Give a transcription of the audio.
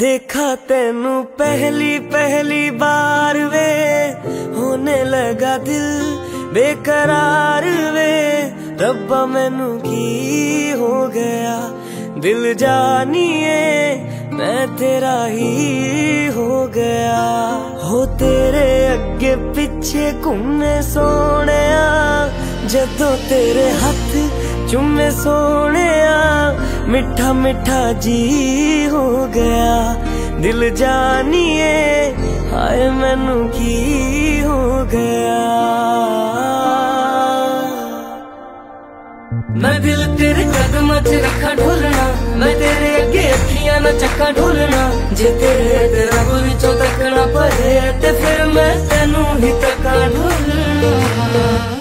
देखा तेनू पहली पहली बार वे, होने लगा दिल बेकरार वे। रब्बा मैनू की हो गया दिल जानिए, मैं तेरा ही हो गया। हो तेरे अगे पिछे घूमे सोने, जदों तेरे हाथ चूमे सोने, मिठा मिठा जी हो गया दिल जानिए। हाय मैनू की हो गया, मैं दिल तेरे कदम च रखा ढोलना, मैं तेरे अगे अखियां ना चक्का ढोलना। जे तेरे ते रब विचों तकना पवे ते फिर मैं तेनू ही तक्का ढोलना।